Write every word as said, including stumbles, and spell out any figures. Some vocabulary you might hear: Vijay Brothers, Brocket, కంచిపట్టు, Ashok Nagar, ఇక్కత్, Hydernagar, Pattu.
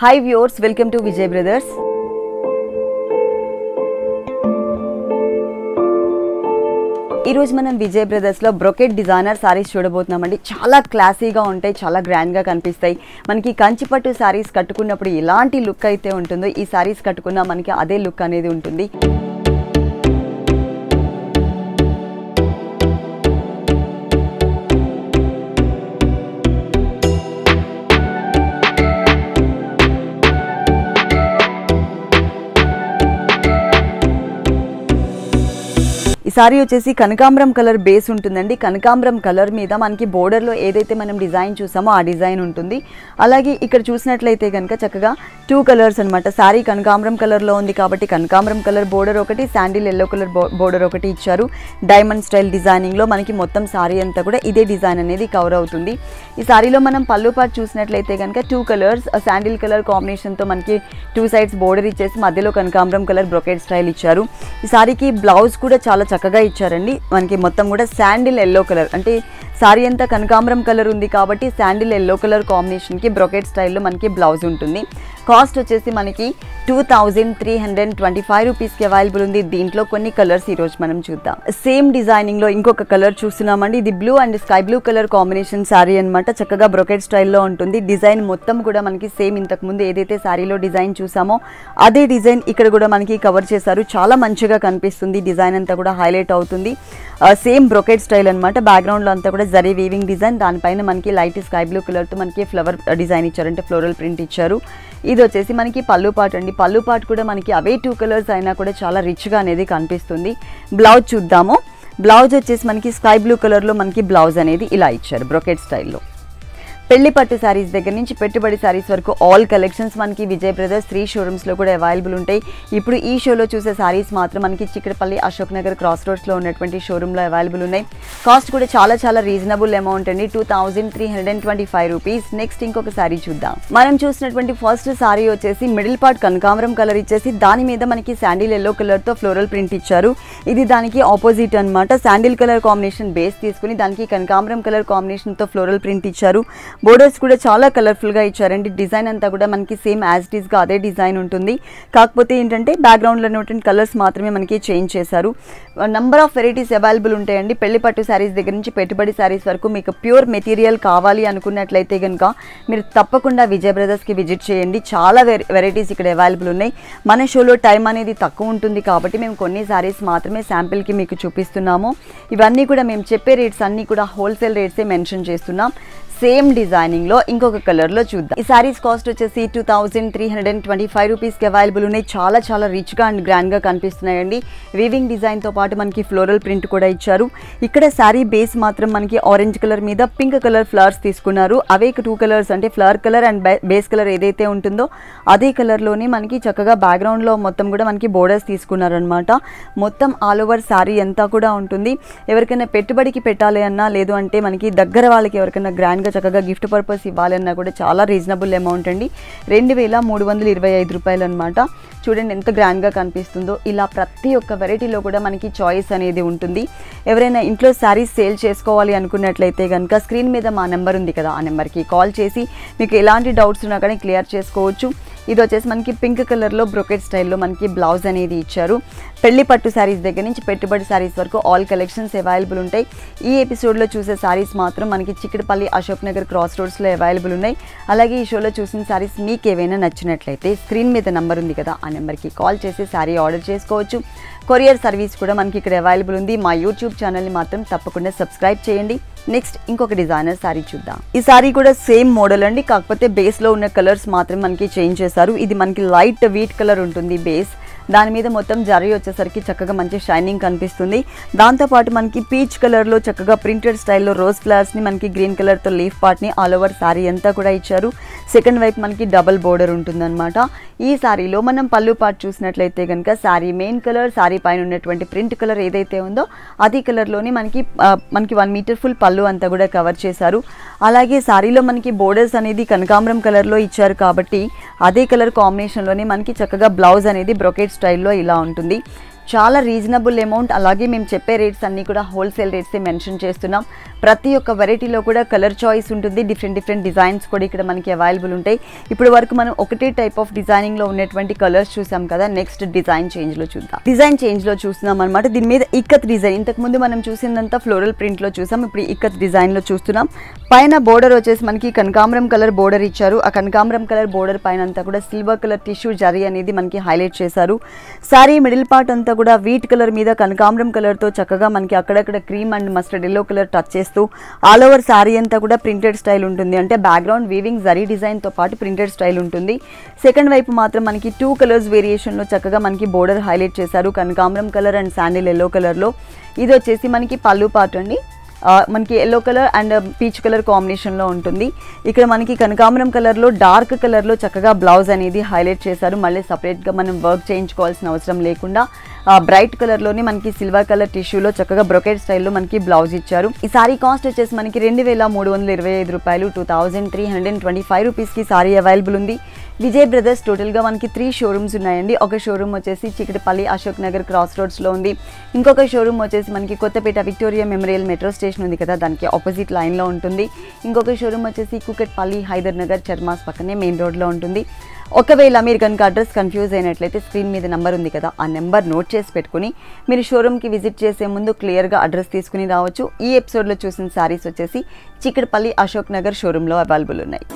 Hi viewers, welcome to Vijay Brothers. ఈ రోజు మనం విజయ్ బ్రదర్స్ లో బ్రోకెట్ డిజైనర్ సారీస్ చూడబోతున్నామండి. చాలా క్లాసీగా ఉంటాయి, చాలా గ్రాండ్ గా కనిపిస్తాయి. మనకి కంచిపట్టు సారీస్ కట్టుకున్నప్పుడు ఎలాంటి లుక్ అయితే ఉంటుందో ఈ సారీస్ కట్టుకున్నా మనకి అదే లుక్ అనేది ఉంటుంది. సారీ వచ్చేసి కనకాంబరం కలర్ బేస్ ఉంటుందండి. కనకాంబరం కలర్ మీద మనకి బోర్డర్లో ఏదైతే మనం డిజైన్ చూసామో ఆ డిజైన్ ఉంటుంది. అలాగే ఇక్కడ చూసినట్లయితే కనుక చక్కగా టూ కలర్స్ అనమాట. సారీ కనకాంబరం కలర్లో ఉంది కాబట్టి కనకాంబరం కలర్ బోర్డర్ ఒకటి, శాండిల్ ఎల్లో కలర్ బోర్డర్ ఒకటి ఇచ్చారు. డైమండ్ స్టైల్ డిజైనింగ్లో మనకి మొత్తం సారీ అంతా కూడా ఇదే డిజైన్ అనేది కవర్ అవుతుంది. ఈ సారీలో మనం పళ్ళు పాటు చూసినట్లయితే కనుక టూ కలర్స్ శాండిల్ కలర్ కాంబినేషన్తో మనకి టూ సైడ్స్ బోర్డర్ ఇచ్చేసి మధ్యలో కనకాంబరం కలర్ బ్రోకెట్ స్టైల్ ఇచ్చారు. ఈ సారీకి బ్లౌజ్ కూడా చాలా చక్కగా ఇచ్చారండి. మనకి మొత్తం కూడా శాండిల్ ఎల్లో కలర్, అంటే సారీ అంతా కనకాంబరం కలర్ ఉంది కాబట్టి శాండిల్ ఎల్లో కలర్ కాంబినేషన్కి బ్రోకెట్ స్టైల్లో మనకి బ్లౌజ్ ఉంటుంది. కాస్ట్ వచ్చేసి మనకి two thousand three hundred twenty five రూపీస్కి అవైలబుల్ ఉంది. దీంట్లో కొన్ని కలర్స్ ఈరోజు మనం చూద్దాం. సేమ్ డిజైనింగ్లో ఇంకొక కలర్ చూస్తున్నామండి. ఇది blue and sky blue colour combination sari అనమాట. చక్కగా బ్రోకెట్ స్టైల్లో ఉంటుంది. డిజైన్ మొత్తం కూడా మనకి సేమ్ ఇంతకుముందు ఏదైతే శారీలో డిజైన్ చూసామో అదే డిజైన్ ఇక్కడ కూడా మనకి కవర్ చేశారు. చాలా మంచిగా కనిపిస్తుంది, డిజైన్ అంతా కూడా హైలైట్ అవుతుంది. సేమ్ బ్రోకెట్ స్టైల్ అనమాట. బ్యాక్గ్రౌండ్లో అంతా కూడా జరీ వీవింగ్ డిజైన్, దానిపైన మనకి లైట్ స్కై బ్లూ కలర్తో మనకి ఫ్లవర్ డిజైన్ ఇచ్చారు, అంటే ఫ్లోరల్ ప్రింట్ ఇచ్చారు. ఇది వచ్చేసి మనకి పళ్ళు పాటు అండి. పళ్ళు పాటు కూడా మనకి అవే టూ కలర్స్ అయినా కూడా చాలా రిచ్గా అనేది కనిపిస్తుంది. బ్లౌజ్ చూద్దాము. బ్లౌజ్ వచ్చేసి మనకి స్కై బ్లూ కలర్లో మనకి బ్లౌజ్ అనేది ఇలా ఇచ్చారు బ్రోకెట్ స్టైల్లో. పెళ్లి పట్టు సారీస్ దగ్గర నుంచి పెట్టుబడి సారీస్ వరకు ఆల్ కలెక్షన్స్ మనకి విజయ్ బ్రదర్స్ త్రీ షోరూమ్స్లో కూడా అవైలబుల్ ఉంటాయి. ఇప్పుడు ఈ షోలో చూసే సారీస్ మాత్రం మనకి చిక్కడపల్లి అశోక్ నగర్ క్రాస్ రోడ్స్లో ఉన్నటువంటి షోరూంలో అవైలబుల్ ఉన్నాయి. కాస్ట్ కూడా చాలా చాలా రీజనబుల్ అమౌంట్ అండి, two thousand three hundred twenty five rupees. Next ఇంకొక సారీ చూద్దాం. మనం చూసినటువంటి ఫస్ట్ సారీ వచ్చేసి మిడిల్ పార్ట్ కనకాంబరం కలర్ ఇచ్చేసి దాని మీద మనకి శాండిల్ ఎల్లో కలర్తో ఫ్లోరల్ ప్రింట్ ఇచ్చారు. ఇది దానికి ఆపోజిట్ అనమాట. శాండిల్ కలర్ కాంబినేషన్ బేస్ తీసుకుని దానికి కనకాంబరం కలర్ కాంబినేషన్తో ఫ్లోరల్ ప్రింట్ ఇచ్చారు. బోర్డర్స్ కూడా చాలా కలర్ఫుల్గా ఇచ్చారండి. డిజైన్ అంతా కూడా మనకి సేమ్ యాజ్ ఇట్ ఈస్గా అదే డిజైన్ ఉంటుంది. కాకపోతే ఏంటంటే బ్యాక్గ్రౌండ్లో ఉన్నటువంటి కలర్స్ మాత్రమే మనకి చేంజ్ చేశారు. నెంబర్ ఆఫ్ వెరైటీస్ అవైలబుల్ ఉంటాయండి. పెళ్లి పట్టు శారీస్ దగ్గర నుంచి పెట్టుబడి శారీస్ వరకు మీకు ప్యూర్ మెటీరియల్ కావాలి అనుకున్నట్లయితే కనుక మీరు తప్పకుండా విజయ్ బ్రదర్స్కి విజిట్ చేయండి. చాలా వెరైటీస్ ఇక్కడ అవైలబుల్ ఉన్నాయి. మన షోలో టైం అనేది తక్కువ ఉంటుంది కాబట్టి మేము కొన్ని శారీస్ మాత్రమే శాంపిల్కి మీకు చూపిస్తున్నాము. ఇవన్నీ కూడా మేము చెప్పే రేట్స్ అన్నీ కూడా హోల్సేల్ రేట్సే మెన్షన్ చేస్తున్నాం. సేమ్ డిజైనింగ్ లో ఇంకొక కలర్ లో చూద్దాం. ఈ సారీస్ కాస్ట్ వచ్చేసి two thousand three hundred twenty five rupees కి అవైలబుల్ ఉన్నాయి. చాలా చాలా రిచ్ గా అండ్ గ్రాండ్ గా కనిపిస్తున్నాయండి. వీవింగ్ డిజైన్ తో పాటు మనకి ఫ్లోరల్ ప్రింట్ కూడా ఇచ్చారు. ఇక్కడ శారీ బేస్ మాత్రం మనకి ఆరెంజ్ కలర్ మీద పింక్ కలర్ ఫ్లవర్స్ తీసుకున్నారు. అవే టూ కలర్స్, అంటే flower colour and base colour ఏదైతే ఉంటుందో అదే కలర్ లోనే మనకి చక్కగా బ్యాక్గ్రౌండ్ లో మొత్తం కూడా మనకి బోర్డర్స్ తీసుకున్నారు అనమాట. మొత్తం ఆల్ ఓవర్ శారీ అంతా కూడా ఉంటుంది. ఎవరికైనా పెట్టుబడికి పెట్టాలి అన్నా, లేదు అంటే మనకి దగ్గర వాళ్ళకి ఎవరికైనా గ్రాండ్ చక్కగా గిఫ్ట్ పర్పస్ ఇవ్వాలన్నా కూడా చాలా రీజనబుల్ అమౌంట్ అండి. రెండు వేల మూడు వందల ఇరవై ఐదు రూపాయలు అనమాట. చూడండి ఎంత గ్రాండ్గా కనిపిస్తుందో. ఇలా ప్రతి ఒక్క వెరైటీలో కూడా మనకి చాయిస్ అనేది ఉంటుంది. ఎవరైనా ఇంట్లో శారీస్ సేల్ చేసుకోవాలి అనుకున్నట్లయితే కనుక స్క్రీన్ మీద మా నెంబర్ ఉంది కదా, ఆ నెంబర్కి కాల్ చేసి మీకు ఎలాంటి డౌట్స్ ఉన్నా కానీ క్లియర్ చేసుకోవచ్చు. ఇది వచ్చేసి మనకి పింక్ కలర్లో బ్రోకెట్ స్టైల్లో మనకి బ్లౌజ్ అనేది ఇచ్చారు. పెళ్లి పట్టు శారీస్ దగ్గర నుంచి పెట్టుబడి శారీస్ వరకు ఆల్ కలెక్షన్స్ అవైలబుల్ ఉంటాయి. ఈ ఎపిసోడ్లో చూసే శారీస్ మాత్రం మనకి చిక్కడపల్లి అశోక్ నగర్ క్రాస్ రోడ్స్లో అవైలబుల్ ఉన్నాయి. అలాగే ఈ షోలో చూసిన శారీస్ మీకు ఏవైనా నచ్చినట్లయితే స్క్రీన్ మీద నెంబర్ ఉంది కదా, ఆ నెంబర్కి కాల్ చేసి శారీ ఆర్డర్ చేసుకోవచ్చు. కొరియర్ సర్వీస్ కూడా మనకి ఇక్కడ అవైలబుల్ ఉంది. మా యూట్యూబ్ ఛానల్ని మాత్రం తప్పకుండా సబ్స్క్రైబ్ చేయండి. నెక్స్ట్ ఇంకొక డిజైనర్ శారీ చూద్దాం. ఈ శారీ కూడా సేమ్ మోడల్ అండి, కాకపోతే బేస్లో ఉన్న కలర్స్ మాత్రం మనకి చేంజ్ చేశారు. ఇది మనకి లైట్ వీట్ కలర్ ఉంటుంది బేస్, దాని మీద మొత్తం జరీ వచ్చేసరికి చక్కగా మంచి షైనింగ్ కనిపిస్తుంది. దాంతోపాటు మనకి పీచ్ కలర్లో చక్కగా ప్రింటెడ్ స్టైల్లో రోజ్ ఫ్లవర్స్ని మనకి గ్రీన్ కలర్తో లీఫ్ పార్ట్ని ఆల్ ఓవర్ శారీ అంతా కూడా ఇచ్చారు. సెకండ్ వైపు మనకి డబల్ బోర్డర్ ఉంటుందన్నమాట. ఈ శారీలో మనం పళ్ళు పార్ట్ చూసినట్లయితే కనుక శారీ మెయిన్ కలర్, శారీ పైన ఉన్నటువంటి ప్రింట్ కలర్ ఏదైతే ఉందో అది కలర్లోనే మనకి మనకి వన్ మీటర్ ఫుల్ పళ్ళు అంతా కూడా కవర్ చేశారు. అలాగే శారీలో మనకి బోర్డర్స్ అనేది కనకాంబరం కలర్లో ఇచ్చారు కాబట్టి అదే కలర్ కాంబినేషన్లోనే మనకి చక్కగా బ్లౌజ్ అనేది బ్రోకెట్ స్టైల్లో ఇలా ఉంటుంది. చాలా రీజనబుల్ అమౌంట్. అలాగే మేము చెప్పే రేట్స్ అన్నీ కూడా హోల్సేల్ రేట్సే మెన్షన్ చేస్తున్నాం. ప్రతి ఒక్క వెరైటీలో కూడా కలర్ చాయిస్ ఉంటుంది. డిఫరెంట్ డిఫరెంట్ డిజైన్స్ కూడా ఇక్కడ మనకి అవైలబుల్ ఉంటాయి. ఇప్పుడు వరకు మనం ఒకటే టైప్ ఆఫ్ డిజైనింగ్ లో ఉన్నటువంటి కలర్స్ చూసాం కదా. నెక్స్ట్ డిజైన్ చేంజ్ లో చూద్దాం. డిజైన్ చేంజ్ లో చూస్తున్నాం అన్నమాట. దీని మీద ఇక్కత్ డిజైన్, ఇంతకు ముందు మనం చూసిందంతా ఫ్లోరల్ ప్రింట్ లో చూసాం, ఇప్పుడు ఇక్కత్ డిజైన్ లో చూస్తున్నాం. పైన బోర్డర్ వచ్చేసి మనకి కనకాంబరం కలర్ బోర్డర్ ఇచ్చారు. ఆ కనకాంబరం కలర్ బోర్డర్ పైన అంతా కూడా సిల్వర్ కలర్ టిష్యూ జరీ అనేది మనకి హైలైట్ చేశారు. సారీ మిడిల్ పార్ట్ అంతా కూడా వీట్ కలర్ మీద కనకాంబరం కలర్ తో చక్కగా మనకి అక్కడక్కడ cream and mustard yellow colour touch చేస్తూ ఆల్ ఓవర్ సారీ అంతా కూడా ప్రింటెడ్ స్టైల్ ఉంటుంది. అంటే బ్యాక్గ్రౌండ్ వీవింగ్ జరీ డిజైన్ తో పాటు ప్రింటెడ్ స్టైల్ ఉంటుంది. సెకండ్ వైపు మాత్రం మనకి టూ కలర్స్ వేరియేషన్ లో చక్కగా మనకి బోర్డర్ హైలైట్ చేశారు. కనకాంబరం colour and sandal yellow colour లో ఇది వచ్చేసి మనకి పళ్ళు పార్ట్ అండి. మనకి yellow colour and peach colour కాంబినేషన్లో ఉంటుంది. ఇక్కడ మనకి కనకాంబరం కలర్లో డార్క్ కలర్లో చక్కగా బ్లౌజ్ అనేది హైలైట్ చేశారు. మళ్ళీ సపరేట్గా మనం వర్క్ చేయించుకోవాల్సిన అవసరం లేకుండా బ్రైట్ కలర్లోనే మనకి సిల్వర్ కలర్ టిష్యూలో చక్కగా బ్రొకెట్ స్టైల్లో మనకి బ్లౌజ్ ఇచ్చారు. ఈ సారీ కాస్ట్ వచ్చేసి మనకి రెండు వేల మూడు వందల ఇరవై ఐదు రూపాయలు two thousand three hundred twenty five రూపీస్కి సారీ అవైలబుల్ ఉంది. విజయ్ బ్రదర్స్ టోటల్గా మనకి త్రీ షోరూమ్స్ ఉన్నాయండి. ఒక షోరూమ్ వచ్చేసి చికటపల్లి అశోక్ నగర్ క్రాస్ రోడ్స్లో ఉంది. ఇంకొక షోరూమ్ వచ్చేసి మనకి Kothapeta Victoria Memorial metro station ఉంది కదా, దానికి ఆపోజిట్ లైన్లో ఉంటుంది. ఇంకొక షోరూమ్ వచ్చేసి కుకట్పల్లి హైదర్నగర్ చర్మాస్ పక్కనే మెయిన్ రోడ్లో ఉంటుంది. ఒకవేళ మీరు కనుక అడ్రస్ కన్ఫ్యూజ్ అయినట్లయితే స్క్రీన్ మీద నెంబర్ ఉంది కదా, ఆ నెంబర్ నోట్ చేసి పెట్టుకుని మీరు షోరూమ్కి విజిట్ చేసే ముందు క్లియర్గా అడ్రస్ తీసుకుని రావచ్చు. ఈ ఎపిసోడ్లో చూసిన శారీస్ వచ్చేసి చికటపల్లి అశోక్ నగర్ షోరూంలో అవైలబుల్ ఉన్నాయి.